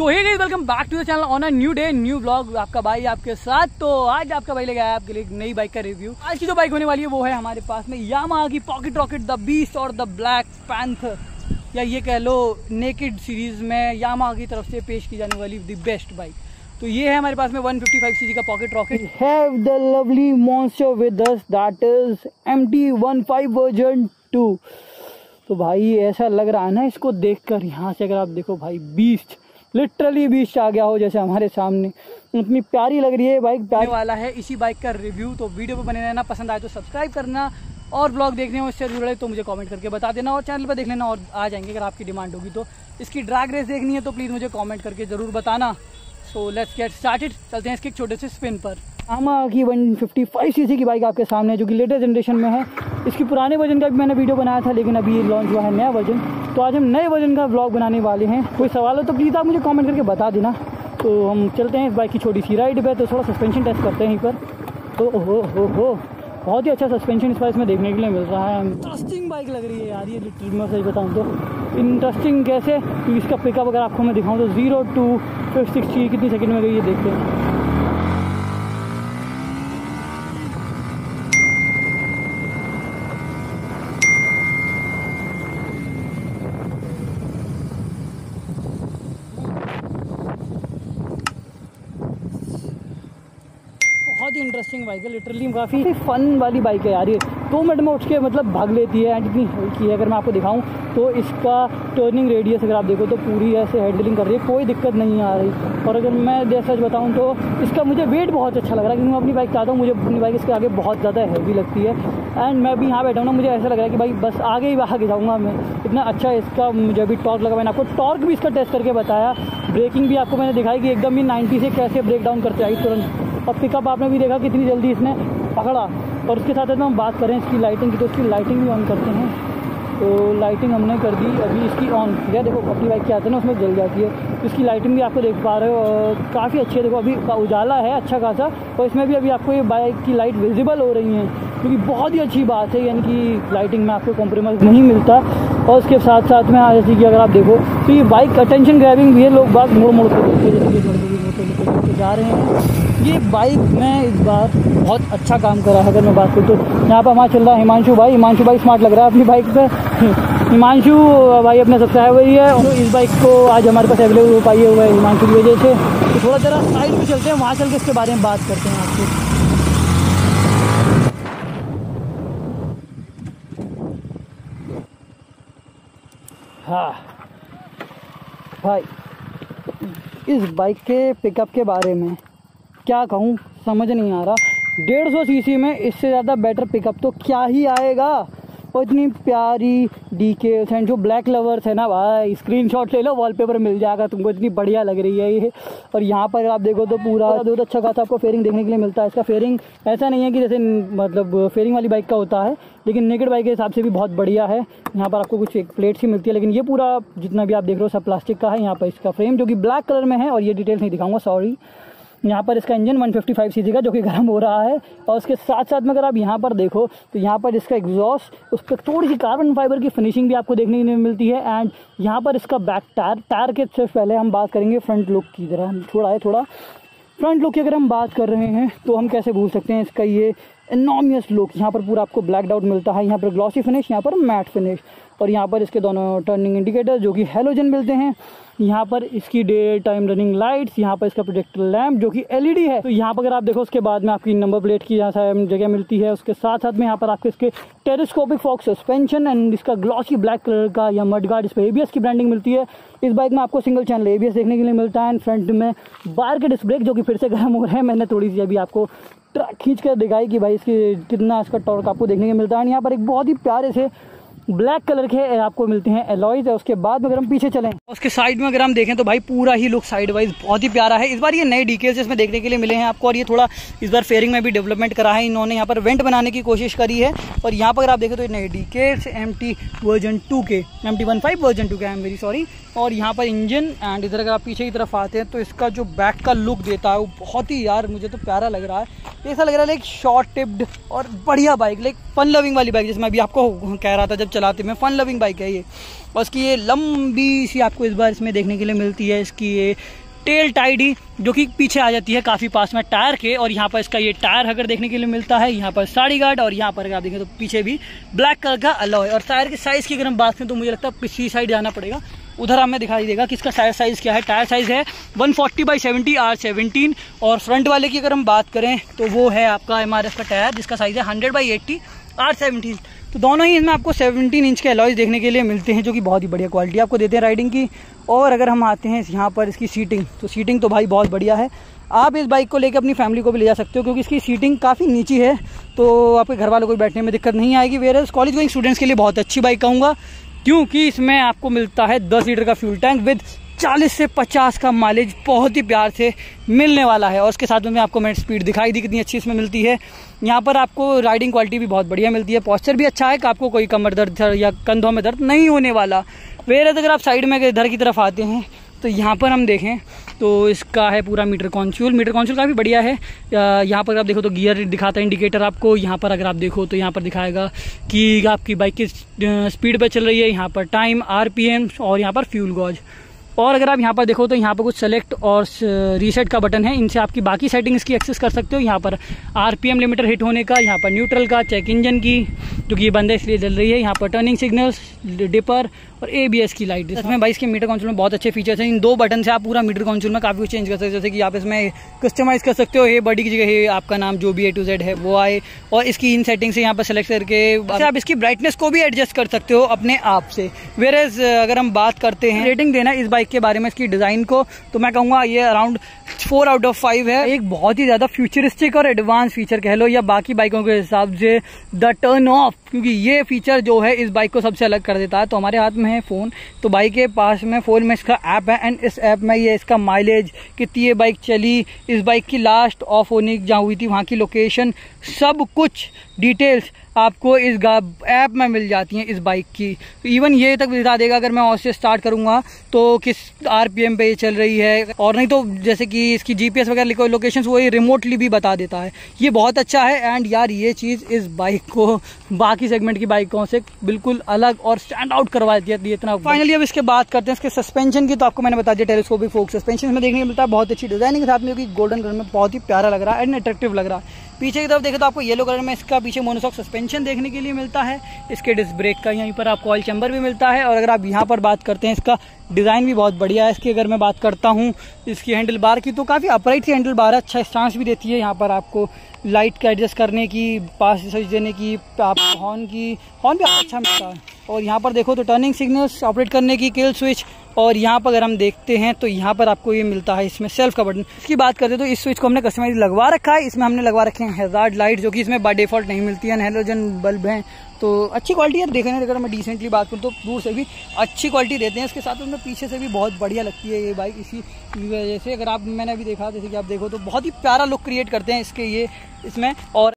तो hey guys, welcome back to the channel on a new day new blog. आपका भाई आपके साथ। तो आज आपका भाई लेके आया आपके लिए नई बाइक का रिव्यू। आज की जो बाइक होने वाली है वो है हमारे पास में यामाहा की पॉकेट रॉकेट द बीस्ट और द ब्लैक पैंथर, या ये कह लो नेकेड सीरीज में यामाहा की तरफ से पेश की जाने वाली द बेस्ट बाइक। तो ये है हमारे पास में 155 सीसी का pocket rocket. Have the lovely monster with us that is MT15 version 2। तो भाई ऐसा लग रहा है ना इसको देखकर, यहाँ से अगर आप देखो भाई बीस्ट, लिटरली बीस्ट आ गया हो जैसे हमारे सामने, इतनी प्यारी लग रही है बाइक। प्यारी वाला है इसी बाइक का रिव्यू, तो वीडियो पे बने रहना। पसंद आए तो सब्सक्राइब करना, और ब्लॉग देखने हो इससे जुड़े तो मुझे कमेंट करके बता देना, और चैनल पर देख लेना और आ जाएंगे अगर आपकी डिमांड होगी। तो इसकी ड्रैग रेस देखनी है तो प्लीज़ मुझे कॉमेंट करके ज़रूर बताना। So let's get started. चलते हैं इसके छोटे से स्पिन पर। यामाहा की 155 सीसी की बाइक आपके सामने है जो कि लेटेस्ट जनरेशन में है। इसकी पुराने वर्जन का भी मैंने वीडियो बनाया था, लेकिन अभी लॉन्च हुआ है नया वर्जन, तो आज हम नए वर्जन का ब्लॉग बनाने वाले हैं। कोई सवाल हो तो प्लीज़ आप मुझे कमेंट करके बता देना। तो हम चलते हैं इस बाइक की छोटी सी राइड पे। तो थोड़ा सस्पेंशन टेस्ट करते हैं यहीं पर। ओ हो, बहुत ही अच्छा सस्पेंशन इस बाइक में देखने के लिए मिल रहा है। इंटरेस्टिंग बाइक लग रही है यार ये, लिटरली मैं सही बताऊँ तो। इंटरेस्टिंग कैसे, तो इसका पिकअप अगर आपको मैं दिखाऊँ तो 0 to 60 कितनी सेकेंड में गई ये देखते हैं। इंटरेस्टिंग बाइक है लिटरली, काफ़ी फन वाली बाइक है यार ये। 2 मिनट में उठ के मतलब भाग लेती है। एंड इतनी हल्की है, अगर मैं आपको दिखाऊं तो इसका टर्निंग रेडियस अगर आप देखो तो पूरी ऐसे हैंडलिंग कर रही है, कोई दिक्कत नहीं आ रही। और अगर मैं जैसा बताऊं तो इसका मुझे वेट बहुत अच्छा लग रहा है, क्योंकि मैं अपनी बाइक चाहता हूँ मुझे अपनी बाइक इसके आगे बहुत ज़्यादा हैवी लगती है। एंड मैं भी यहाँ बैठा हूँ ना, मुझे ऐसा लग रहा है कि भाई बस आगे ही आगे जाऊँगा मैं, इतना अच्छा इसका मुझे अभी टॉर्क लगा। मैंने आपको टॉर्क भी इसका टेस्ट करके बताया, ब्रेकिंग भी आपको मैंने दिखाई कि एकदम ही 90 से कैसे ब्रेक डाउन करते आई तुरंत। और पिकअप आपने भी देखा कितनी जल्दी इसने पकड़ा। और उसके साथ हम बात करें इसकी लाइटिंग की, तो इसकी लाइटिंग भी ऑन करते हैं। तो लाइटिंग हमने कर दी अभी इसकी ऑन। या देखो अपनी बाइक क्या आती है ना उसमें जल जाती है, इसकी लाइटिंग भी आपको देख पा रहे हो काफ़ी अच्छी है। देखो अभी उजाला है अच्छा खासा, और इसमें भी अभी आपको ये बाइक की लाइट विजिबल हो रही है, क्योंकि बहुत ही अच्छी बात है, यानी कि लाइटिंग में आपको कॉम्प्रोमाइज़ नहीं मिलता। और उसके साथ साथ में जैसे कि अगर आप देखो तो ये बाइक अटेंशन ग्रैबिंग भी है, लोग बात मोड़ मोड़ के जा रहे हैं। ये बाइक में इस बार बहुत अच्छा काम कर रहा है। अगर मैं बात करूँ तो यहाँ पर हमारा चल रहा है हिमांशु भाई स्मार्ट लग रहा है अपनी बाइक पे। हिमांशु भाई अपने सब्सक्राइबर ही है, तो इस बाइक को आज हमारे पास अवेलेबल हो पाई हुआ है हिमांशु की वजह से। तो थोड़ा जरा साइड में चलते हैं, वहाँ चल के इसके बारे में बात करते हैं आपको। हाँ भाई, इस बाइक के पिकअप के बारे में क्या कहूँ समझ नहीं आ रहा। 150 सीसी में इससे ज़्यादा बेटर पिकअप तो क्या ही आएगा। और इतनी प्यारी DKS हैं जो ब्लैक लवर्स है ना भाई, स्क्रीनशॉट ले लो, वॉलपेपर मिल जाएगा तुमको, इतनी बढ़िया लग रही है ये। और यहाँ पर आप देखो तो पूरा बहुत अच्छा खासा आपको फेयरिंग देखने के लिए मिलता है। इसका फेयरिंग ऐसा नहीं है कि जैसे मतलब फेयरिंग वाली बाइक का होता है, लेकिन नेकेड बाइक के हिसाब से भी बहुत बढ़िया है। यहाँ पर आपको कुछ एक प्लेट्स ही मिलती है, लेकिन ये पूरा जितना भी आप देख रहे हो सब प्लास्टिक का है। यहाँ पर इसका फ्रेम जो कि ब्लैक कलर में है, और ये डिटेल्स नहीं दिखाऊँगा सॉरी। यहाँ पर इसका इंजन 155 सीसी का जो कि गर्म हो रहा है, और उसके साथ साथ में अगर आप यहाँ पर देखो तो यहाँ पर इसका एग्जॉस्ट, उस पर थोड़ी सी कार्बन फाइबर की फिनिशिंग भी आपको देखने को मिलती है। एंड यहाँ पर इसका बैक टायर के सिर्फ पहले हम बात करेंगे फ्रंट लुक की। जरा थोड़ा फ्रंट लुक की अगर हम बात कर रहे हैं तो हम कैसे भूल सकते हैं इसका ये एनॉर्मियस लुक। यहाँ पर पूरा आपको ब्लैक आउट मिलता है, यहाँ पर ग्लॉसी फिनिश, यहाँ पर मैट फिनिश। और यहाँ पर इसके दोनों टर्निंग इंडिकेटर जो कि हैलोजन मिलते हैं। यहाँ पर इसकी डे टाइम रनिंग लाइट्स, यहाँ पर इसका प्रोजेक्टर लैम्प जो कि LED है। तो यहाँ पर अगर आप देखो उसके बाद में आपकी नंबर प्लेट की यहाँ जगह मिलती है। उसके साथ साथ में यहाँ पर आपके इसके टेरेस्कोपिक फॉक्स सस्पेंशन एंड इसका ग्लॉसी ब्लैक कलर का या मडगार्ड, इस पर ABS की ब्रांडिंग मिलती है। इस बाइक में आपको सिंगल चैनल ABS देखने के लिए मिलता है। एंड फ्रंट में बाहर के डिस्क ब्रेक जो कि फिर से गर्म हो रहे हैं। मैंने थोड़ी सी अभी आपको खींच कर दिखाई कि भाई इसकी कितना इसका टॉर्क आपको देखने को मिलता है। यहाँ पर एक बहुत ही प्यारे से ब्लैक कलर के आपको मिलते हैं एलॉयज। उसके बाद अगर हम पीछे चलें, उसके साइड में अगर हम देखें तो भाई पूरा ही लुक साइड वाइज बहुत ही प्यारा है। इस बार ये नए DKS इसमें देखने के लिए मिले हैं आपको, और ये थोड़ा इस बार फेयरिंग में भी डेवलपमेंट करा है इन्होंने, यहाँ पर वेंट बनाने की कोशिश करी है। और यहाँ पर अगर आप देखें तो ये नए DKS MT15 वर्जन 2 के आई एम वेरी सॉरी। और यहाँ पर इंजन एंड इधर अगर आप पीछे की तरफ आते हैं तो इसका जो बैक का लुक देता है वो बहुत ही यार मुझे तो प्यारा लग रहा है। ऐसा लग रहा है लाइक शॉर्ट टिप्ड और बढ़िया बाइक, लाइक फन लविंग वाली बाइक, जिसमें अभी आपको कह रहा था जब चलाते मैं, फन लविंग बाइक है ये। और इसकी ये लंबी सी आपको इस बार इसमें देखने के लिए मिलती है, इसकी ये टेल टाइड ही जो कि पीछे आ जाती है काफ़ी पास में टायर के, और यहाँ पर इसका ये टायर हगर देखने के लिए मिलता है, यहाँ पर साड़ी गार्ड, और यहाँ पर अगर आप देखें तो पीछे भी ब्लैक कलर का अलॉय। और टायर के साइज़ की अगर हम बात करें तो मुझे लगता है पिछली साइड जाना पड़ेगा, उधर हमें दिखाई देगा कि इसका टायर साइज़ क्या है। टायर साइज़ है 140/70 R17। और फ्रंट वाले की अगर हम बात करें तो वो है आपका MRF का टायर जिसका साइज़ है 100/80 R17। तो दोनों ही इसमें आपको 17 इंच के अलॉयज देखने के लिए मिलते हैं जो कि बहुत ही बढ़िया क्वालिटी आपको देते हैं राइडिंग की। और अगर हम आते हैं यहाँ पर इसकी सीटिंग, तो सीटिंग तो भाई बहुत बढ़िया है। आप इस बाइक को लेकर अपनी फैमिली को भी ले जा सकते हो क्योंकि इसकी सीटिंग काफ़ी नीची है, तो आपके घर वालों को बैठने में दिक्कत नहीं आएगी। वेयरस कॉलेज गोइंग स्टूडेंट्स के लिए बहुत अच्छी बाइक कहूँगा, क्योंकि इसमें आपको मिलता है 10 लीटर का फ्यूल टैंक विद 40 से 50 का माइलेज बहुत ही प्यार से मिलने वाला है। और उसके साथ में आपको मिनट स्पीड दिखाई दी कितनी अच्छी इसमें मिलती है। यहाँ पर आपको राइडिंग क्वालिटी भी बहुत बढ़िया मिलती है, पॉस्चर भी अच्छा है कि आपको कोई कमर दर्द या कंधों में दर्द नहीं होने वाला। वेयर अगर आप साइड में इधर की तरफ आते हैं तो यहाँ पर हम देखें तो इसका है पूरा मीटर कॉन्सोल काफ़ी बढ़िया है। यहाँ पर आप देखो तो गियर दिखाता है इंडिकेटर आपको, यहाँ पर अगर आप देखो तो यहाँ पर दिखाएगा कि आपकी बाइक किस स्पीड पर चल रही है, यहाँ पर टाइम, RPM और यहाँ पर फ्यूल गॉज। और अगर आप यहाँ पर देखो तो यहाँ पर कुछ सेलेक्ट और रीसेट का बटन है, इनसे आपकी बाकी सेटिंग्स की एक्सेस कर सकते हो। यहाँ पर RPM लिमिटर हिट होने का, यहाँ पर न्यूट्रल का, चेक इंजन की जो कि ये बंद है इसलिए जल रही है, यहाँ पर टर्निंग सिग्नल्स, डिपर और ABS की लाइट। इसमें भाई इसके मीटर कंट्रोल में बहुत अच्छे फीचर्स हैं। इन दो बटन से आप पूरा मीटर कंट्रोल में काफ़ी कुछ चेंज कर सकते हो, जैसे कि आप इसमें कस्टमाइज़ कर सकते हो, ये बॉडी की जगह है आपका नाम जो भी A to Z है वो आए। और इसकी इन सेटिंग से यहाँ पर सेलेक्ट करके आप इसकी ब्राइटनेस को भी एडजस्ट कर सकते हो अपने आप से। वेयरएज अगर हम बात करते हैं रेटिंग देना इस बाइक के बारे में, इसकी डिज़ाइन को, तो मैं कहूँगा ये अराउंड 4/5 है। एक बहुत ही ज़्यादा फ्यूचरिस्टिक और एडवांस फीचर कह लो या बाकी बाइकों के हिसाब से द टर्न ऑफ, क्योंकि ये फीचर जो है इस बाइक को सबसे अलग कर देता है। तो हमारे हाथ में है फ़ोन, तो बाइक के पास में फ़ोन में इसका ऐप है, एंड इस ऐप में ये इसका माइलेज कितनी ये बाइक चली, इस बाइक की लास्ट ऑफ होने जहाँ हुई थी वहाँ की लोकेशन, सब कुछ डिटेल्स आपको इस ऐप में मिल जाती हैं इस बाइक की। इवन ये तक बता देगा अगर मैं और से स्टार्ट करूँगा तो किस RPM पे ये चल रही है, और नहीं तो जैसे कि इसकी GPS वगैरह लोकेशन वो ये रिमोटली भी बता देता है। ये बहुत अच्छा है। एंड यार ये चीज़ इस बाइक को बाकी सेगमेंट की बाइकों से बिल्कुल अलग और स्टैंड आउट करवा देती है इतना। फाइनली अब इसके बात करते हैं इसके सस्पेंशन की, तो आपको मैंने बता दिया टेलीस्कोपिक फोर्क सस्पेंशन में देखने को मिलता है, बहुत अच्छी डिजाइनिंग के साथ में, क्योंकि गोल्डन कलर में बहुत ही प्यारा लग रहा है एंड अट्रैक्टिव लग रहा है। पीछे की तरफ देखें तो आपको येलो कलर में इसका पीछे मोनोशॉक सस्पेंशन देखने के लिए मिलता है, इसके डिस्क ब्रेक का यहीं पर आपको ऑयल चैम्बर भी मिलता है। और अगर आप यहाँ पर बात करते हैं इसका डिज़ाइन भी बहुत बढ़िया है। इसकी अगर मैं बात करता हूँ इसकी हैंडल बार की, तो काफ़ी अपराइट सी हैंडल बार है, अच्छा स्टांस भी देती है। यहाँ पर आपको लाइट का एडजस्ट करने की, पास सर्च देने की, आप हॉर्न भी अच्छा मिलता है। और यहाँ पर देखो तो टर्निंग सिग्नल्स ऑपरेट करने की, किल स्विच, और यहाँ पर अगर हम देखते हैं तो यहाँ पर आपको ये मिलता है इसमें सेल्फ का बटन। इसकी बात करते हैं तो इस स्विच को हमने कस्टमाइज लगवा रखा है, इसमें हमने लगवा रखे हैं हैजार्ड लाइट जो कि इसमें बाय डिफॉल्ट नहीं मिलती है, हैलोजन बल्ब हैं, तो अच्छी क्वालिटी है। देखने अगर मैं डिसेंटली बात करूँ तो दूर से भी अच्छी क्वालिटी देते हैं, इसके साथ में पीछे से भी बहुत बढ़िया लगती है ये बाइक। इसी वजह से अगर आप मैंने अभी देखा जैसे कि आप देखो तो बहुत ही प्यारा लुक क्रिएट करते हैं इसके ये इसमें। और